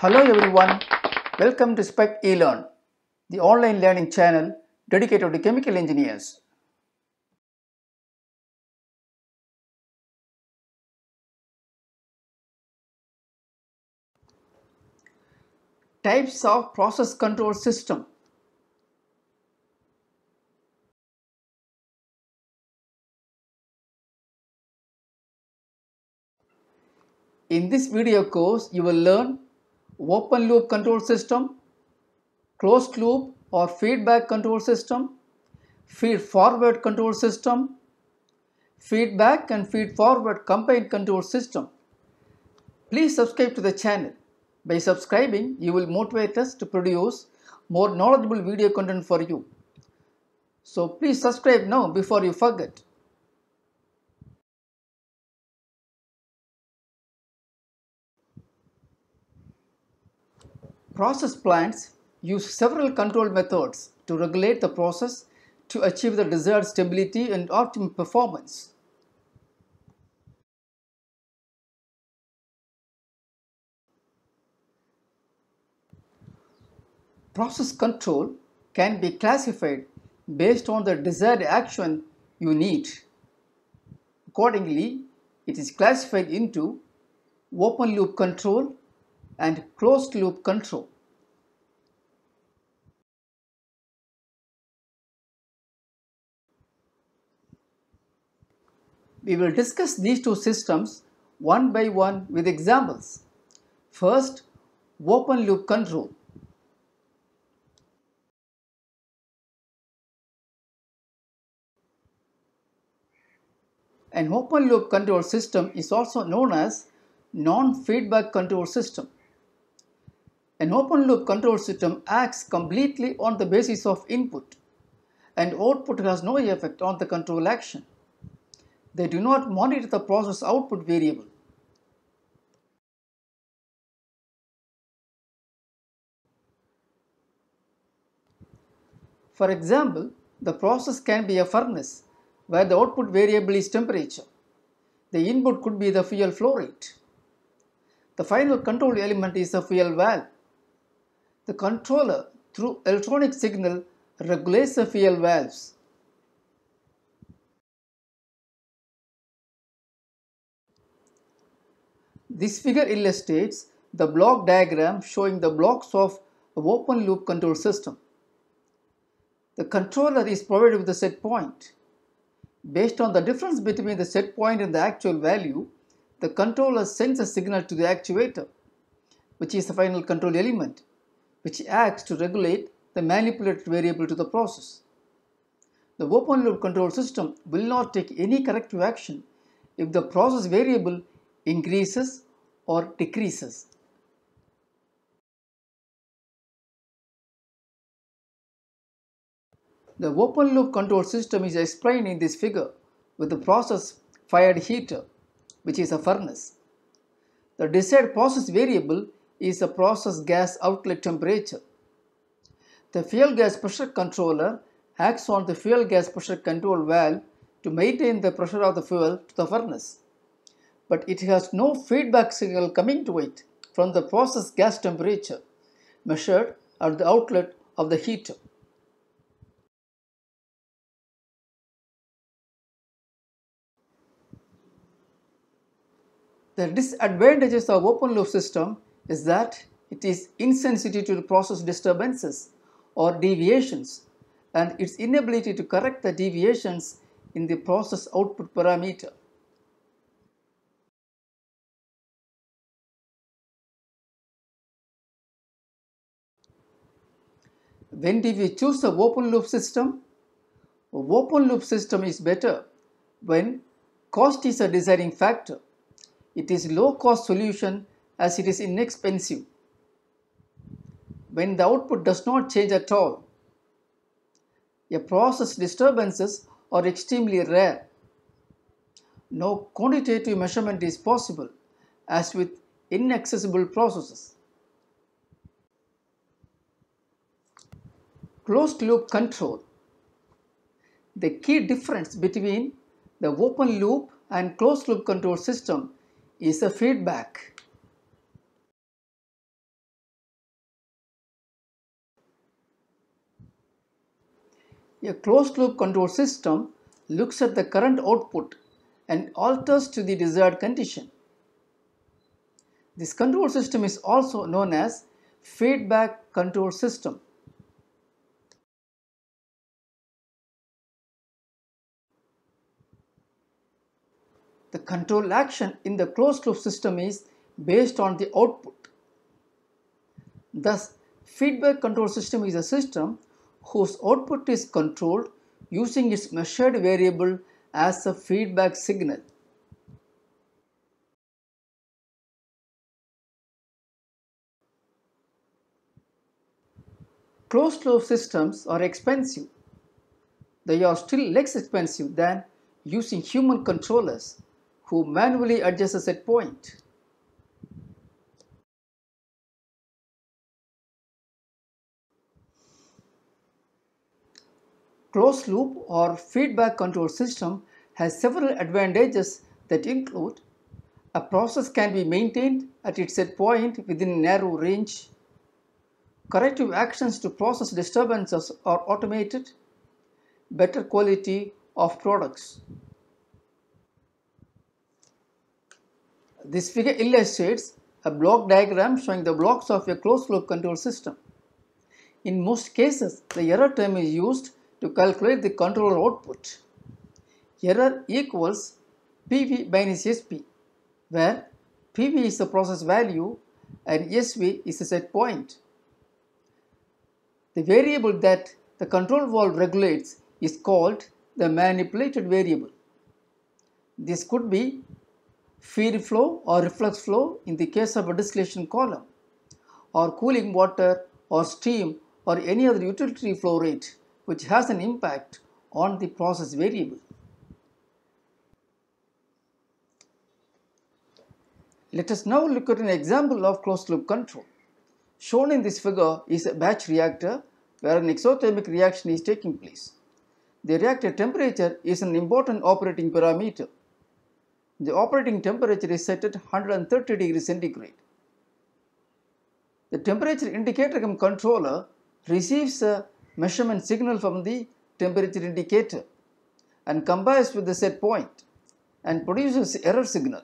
Hello everyone, welcome to SPEC eLearn, the online learning channel dedicated to chemical engineers. Types of process control system. In this video course, you will learn open loop control system, closed loop or feedback control system, feed forward control system, feedback and feed forward combined control system. Please subscribe to the channel. By subscribing, you will motivate us to produce more knowledgeable video content for you. So please subscribe now before you forget. Process plants use several control methods to regulate the process to achieve the desired stability and optimum performance. Process control can be classified based on the desired action you need. Accordingly, it is classified into open loop control and closed loop control. We will discuss these two systems one by one with examples. First, open loop control. An open loop control system is also known as non-feedback control system. An open loop control system acts completely on the basis of input, and output has no effect on the control action. They do not monitor the process output variable. For example, the process can be a furnace where the output variable is temperature. The input could be the fuel flow rate. The final control element is the fuel valve. The controller, through electronic signal, regulates the fuel valves. This figure illustrates the block diagram showing the blocks of an open loop control system. The controller is provided with a set point. Based on the difference between the set point and the actual value, the controller sends a signal to the actuator, which is the final control element, which acts to regulate the manipulated variable to the process. The open loop control system will not take any corrective action if the process variable increases or decreases. The open loop control system is explained in this figure with the process fired heater, which is a furnace. The desired process variable is the process gas outlet temperature. The fuel gas pressure controller acts on the fuel gas pressure control valve to maintain the pressure of the fuel to the furnace, but it has no feedback signal coming to it from the process gas temperature measured at the outlet of the heater. The disadvantages of open loop system is that it is insensitive to the process disturbances or deviations and its inability to correct the deviations in the process output parameter. When do we choose an open loop system? An open loop system is better when cost is a deciding factor. It is low cost solution as it is inexpensive. When the output does not change at all, a process disturbances are extremely rare. No quantitative measurement is possible as with inaccessible processes. Closed loop control. The key difference between the open loop and closed loop control system is a feedback. A closed-loop control system looks at the current output and alters to the desired condition. This control system is also known as feedback control system. The control action in the closed-loop system is based on the output. Thus, feedback control system is a system whose output is controlled using its measured variable as a feedback signal. Closed-loop systems are expensive. They are still less expensive than using human controllers who manually adjust a set point. Closed loop or feedback control system has several advantages that include: a process can be maintained at its set point within a narrow range, corrective actions to process disturbances are automated, better quality of products. This figure illustrates a block diagram showing the blocks of a closed loop control system. In most cases, the error term is used to calculate the controller output. Error equals PV minus SP, where PV is the process value and SV is the set point. The variable that the control valve regulates is called the manipulated variable. This could be feed flow or reflux flow in the case of a distillation column, or cooling water or steam or any other utility flow rate, which has an impact on the process variable. Let us now look at an example of closed loop control. Shown in this figure is a batch reactor where an exothermic reaction is taking place. The reactor temperature is an important operating parameter. The operating temperature is set at 130 degrees centigrade. The temperature indicator controller receives a measurement signal from the temperature indicator and combines with the set point and produces error signal.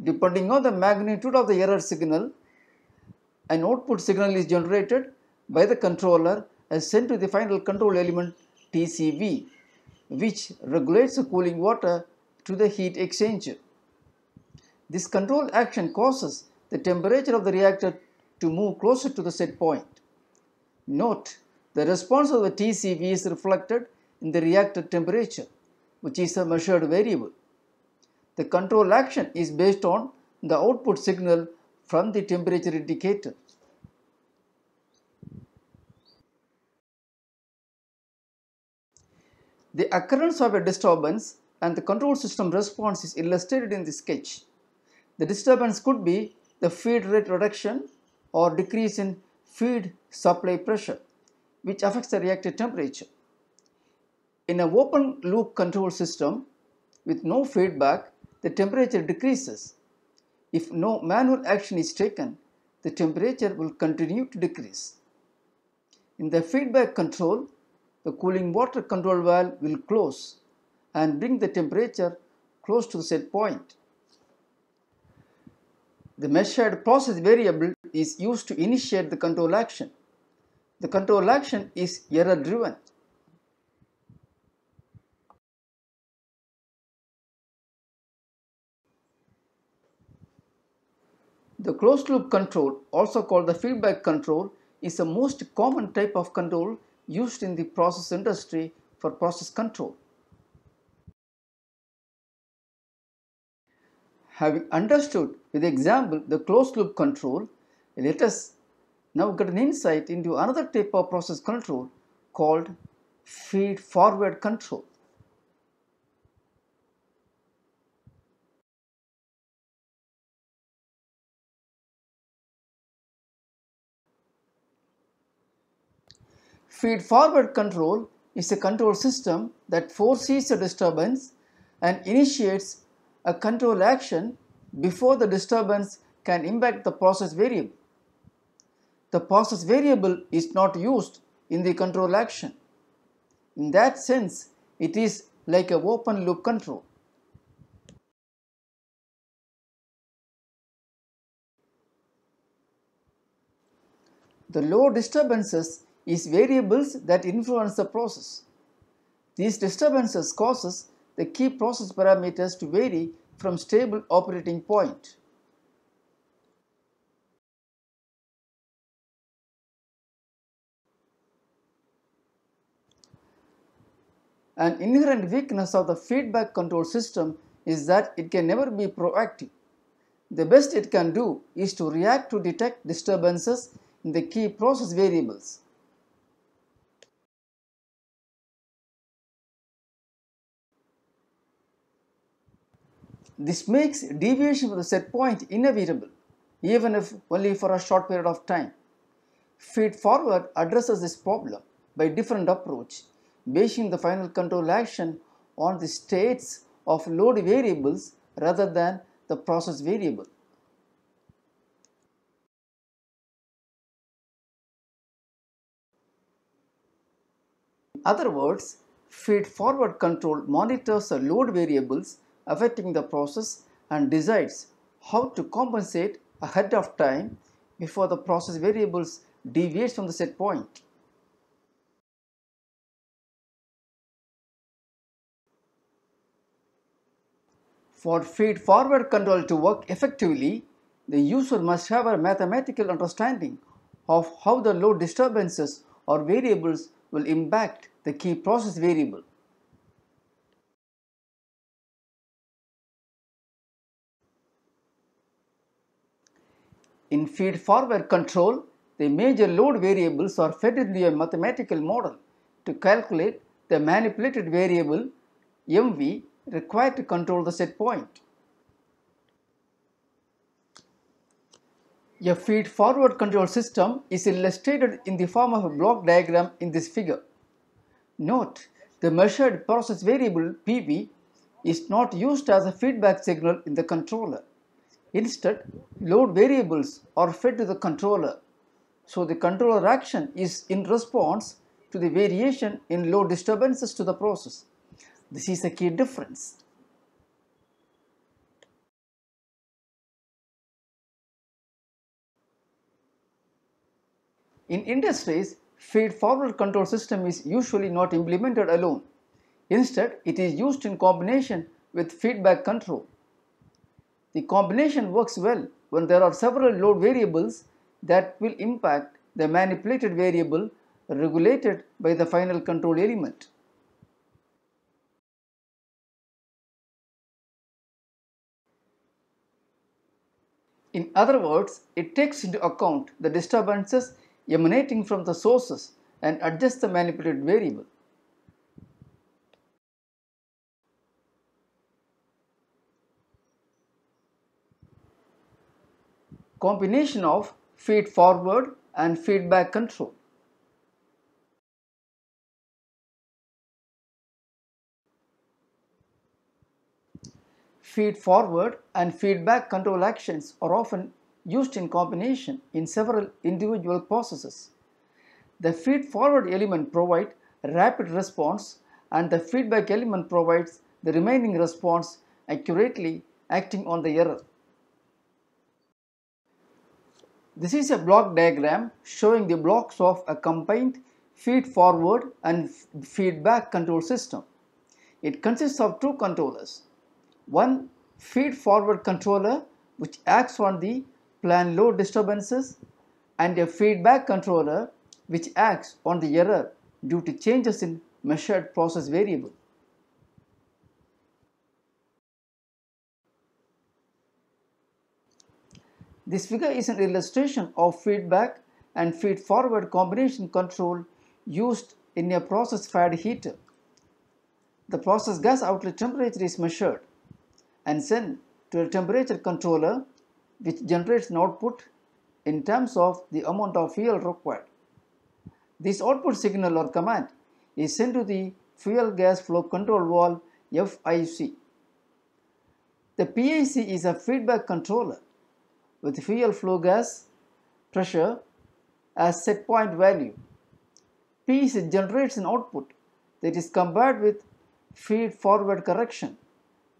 Depending on the magnitude of the error signal, an output signal is generated by the controller and sent to the final control element TCV, which regulates the cooling water to the heat exchanger. This control action causes the temperature of the reactor to move closer to the set point. Note, the response of the TCV is reflected in the reactor temperature, which is a measured variable. The control action is based on the output signal from the temperature indicator. The occurrence of a disturbance and the control system response is illustrated in this sketch. The disturbance could be the feed rate reduction or decrease in feed supply pressure, which affects the reactor temperature. In an open loop control system with no feedback, the temperature decreases. If no manual action is taken, the temperature will continue to decrease. In the feedback control, the cooling water control valve will close and bring the temperature close to the set point. The measured process variable is used to initiate the control action. The control action is error driven. The closed loop control, also called the feedback control, is the most common type of control used in the process industry for process control. Having understood with example the closed loop control, let us now get an insight into another type of process control called feed forward control. Feed forward control is a control system that foresees a disturbance and initiates a control action before the disturbance can impact the process variable. The process variable is not used in the control action. In that sense, it is like an open loop control. The load disturbances is variables that influence the process. These disturbances causes the key process parameters to vary from stable operating point. An inherent weakness of the feedback control system is that it can never be proactive. The best it can do is to react to detect disturbances in the key process variables. This makes deviation from the set point inevitable, even if only for a short period of time. Feed forward addresses this problem by different approach, basing the final control action on the states of load variables rather than the process variable. In other words, feed forward control monitors the load variables affecting the process and decides how to compensate ahead of time before the process variables deviate from the set point. For feed forward control to work effectively, the user must have a mathematical understanding of how the load disturbances or variables will impact the key process variable. In feed forward control, the major load variables are fed into a mathematical model to calculate the manipulated variable MV required to control the set point. A feed forward control system is illustrated in the form of a block diagram in this figure. Note, the measured process variable PV is not used as a feedback signal in the controller. Instead, load variables are fed to the controller, so the controller action is in response to the variation in load disturbances to the process. This is a key difference. In industries, feed forward control system is usually not implemented alone. Instead, it is used in combination with feedback control. The combination works well when there are several load variables that will impact the manipulated variable regulated by the final control element. In other words, it takes into account the disturbances emanating from the sources and adjusts the manipulated variable. Combination of feed forward and feedback control. Feed forward and feedback control actions are often used in combination in several individual processes. The feed forward element provides rapid response and the feedback element provides the remaining response accurately, acting on the error. This is a block diagram showing the blocks of a combined feed forward and feedback control system. It consists of two controllers. One feed forward controller which acts on the planned load disturbances and a feedback controller which acts on the error due to changes in measured process variable. This figure is an illustration of feedback and feed forward combination control used in a process fired heater. The process gas outlet temperature is measured and sent to a temperature controller which generates an output in terms of the amount of fuel required. This output signal or command is sent to the fuel gas flow control valve FIC. The PIC is a feedback controller with fuel flow gas pressure as set point value. PIC generates an output It is compared with feed forward correction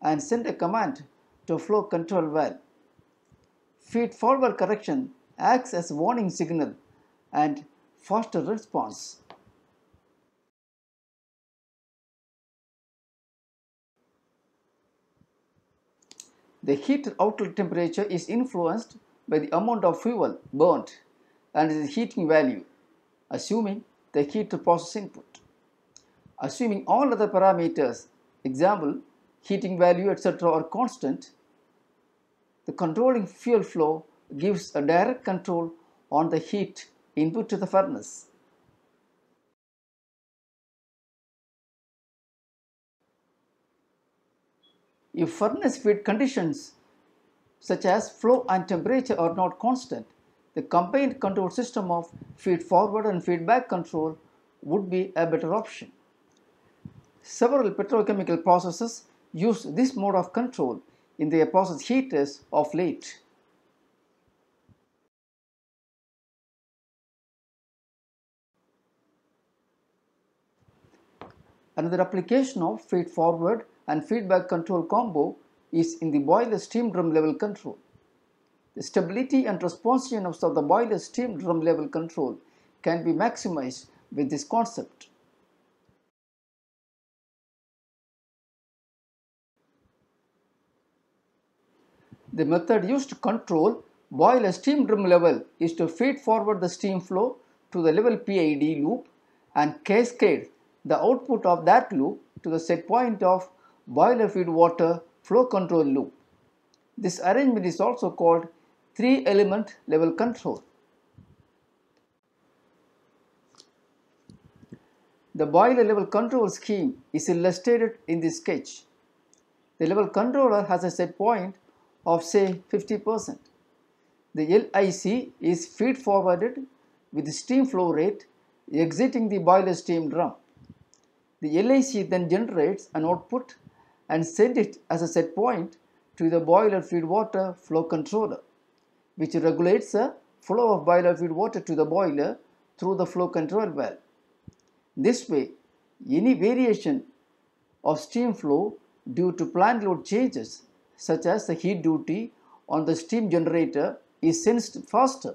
and send a command to flow control valve. Feed forward correction acts as warning signal and faster response. The heater outlet temperature is influenced by the amount of fuel burnt and its heating value, assuming the heater process input. Assuming all other parameters, example, heating value, etc., are constant, the controlling fuel flow gives a direct control on the heat input to the furnace. If furnace feed conditions such as flow and temperature are not constant, the combined control system of feed forward and feedback control would be a better option. Several petrochemical processes use this mode of control in their process heaters of late. Another application of feed forward and feedback control combo is in the boiler steam drum level control. The stability and responsiveness of the boiler steam drum level control can be maximized with this concept. The method used to control boiler steam drum level is to feed forward the steam flow to the level PID loop and cascade the output of that loop to the set point of boiler feed water flow control loop. This arrangement is also called 3-element level control. The boiler level control scheme is illustrated in this sketch. The level controller has a set point of say 50%. The LIC is feed forwarded with the steam flow rate exiting the boiler steam drum. The LIC then generates an output and sends it as a set point to the boiler feed water flow controller, which regulates the flow of boiler feed water to the boiler through the flow control valve. This way, any variation of steam flow due to plant load changes, such as the heat duty on the steam generator, is sensed faster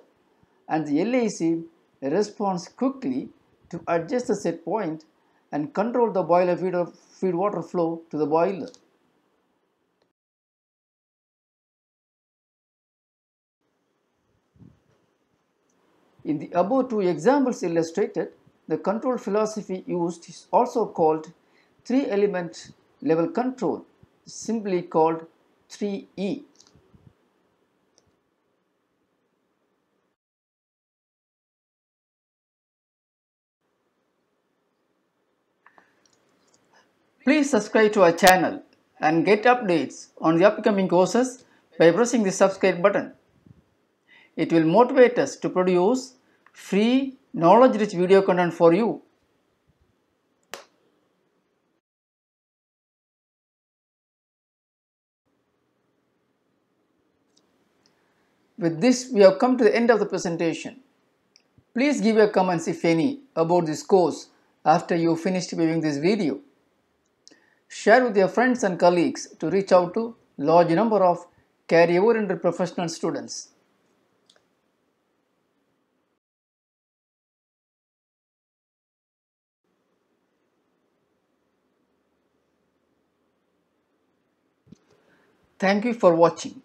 and the LIC responds quickly to adjust the set point and control the boiler feed water flow to the boiler. In the above two examples illustrated, the control philosophy used is also called 3-element level control, simply called 3E. Please subscribe to our channel and get updates on the upcoming courses by pressing the subscribe button. It will motivate us to produce free, knowledge-rich video content for you. With this, we have come to the end of the presentation. Please give your comments, if any, about this course after you finished viewing this video. Share with your friends and colleagues to reach out to large number of career-oriented professional students. Thank you for watching.